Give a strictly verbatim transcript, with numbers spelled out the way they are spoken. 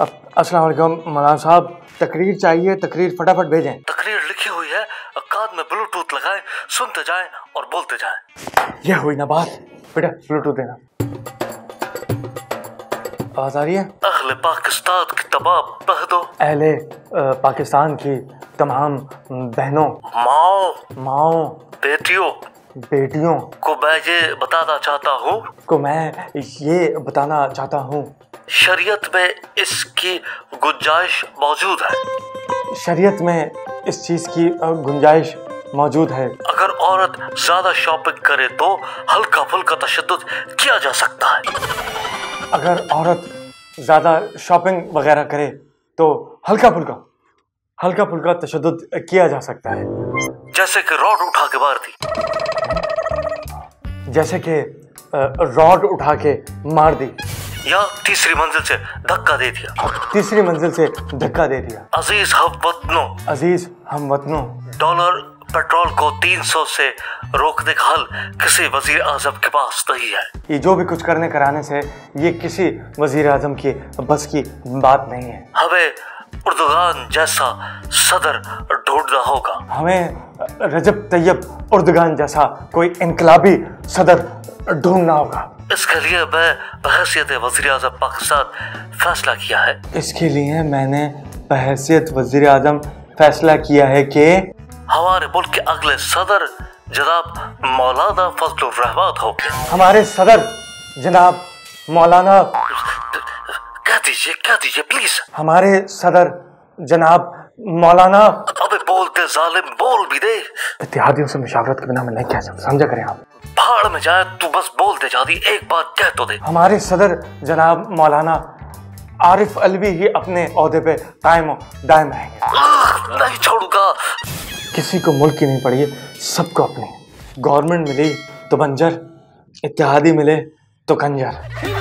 अस्सलाम वालेकुम मौलाना साहब, तकरीर चाहिए, तकरीर फटाफट भेजें। तकरीर लिखी हुई है, कान में ब्लूटूथ लगाएं, सुनते जाएं और बोलते जाएं। यह हुई ना बात। बेटा ब्लूटूथ देना। आवाज आ रही है? अहले पाकिस्तान की तमाम बहनों, अहले पाकिस्तान की तमाम बहनों, माओ माओ बेटियों बेटियों को मैं ये बताना चाहता हूँ को मैं ये बताना चाहता हूँ शरीयत में इसकी गुंजाइश मौजूद है। शरीयत में इस चीज़ की गुंजाइश मौजूद है। अगर औरत ज़्यादा शॉपिंग करे तो हल्का फुल्का तशद्दुद किया जा सकता है। अगर औरत ज़्यादा शॉपिंग वगैरह करे तो हल्का फुल्का हल्का फुल्का तशद्दुद किया जा सकता है। जैसे कि रॉड उठा के मार दी जैसे कि रॉड उठा के मार दी या तीसरी मंजिल से धक्का दे दिया तीसरी मंजिल से धक्का दे दिया। अजीज हम वतनों अजीज हम वतनों डॉलर पेट्रोल को तीन सौ से रोकने का हल किसी वजीर आजम के पास नहीं है। ये जो भी कुछ करने कराने से ये किसी वजीर आजम की बस की बात नहीं है। हमें उर्दगान जैसा सदर ढूंढना होगा। हमें रजब तैयब उर्दगान जैसा कोई इनकलाबी सदर ढूंढना होगा। इसके लिए मैं बहैसियत वज़ीर आज़म पाकिस्तान फैसला किया है इसके लिए मैंने बहैसियत वज़ीर आज़म फैसला किया है कि हमारे मुल्क के अगले सदर जनाब मौलाना फजलुर रहमान होंगे। हमारे सदर जनाब मौलाना कह दीजिए कह दीजिए प्लीज हमारे सदर जनाब मौलाना अबे बोलते जालिम बोल भी दे। इत्तेहादियों से मुशावरत के बिना मैं नहीं कह सकता, समझा करें आप। भाड़ में जाए तू बस बोल दे, जादी एक बात कह तो दे। हमारे सदर जनाब मौलाना आरिफ अलवी ही अपने ओहदे पे कायम दायम रहेंगे। नहीं छोड़ूंगा। किसी को मुल्क की नहीं पड़ी है, सबको अपनी। गवर्नमेंट मिली तो बंजर, इत्तेहादी मिले तो कंजर।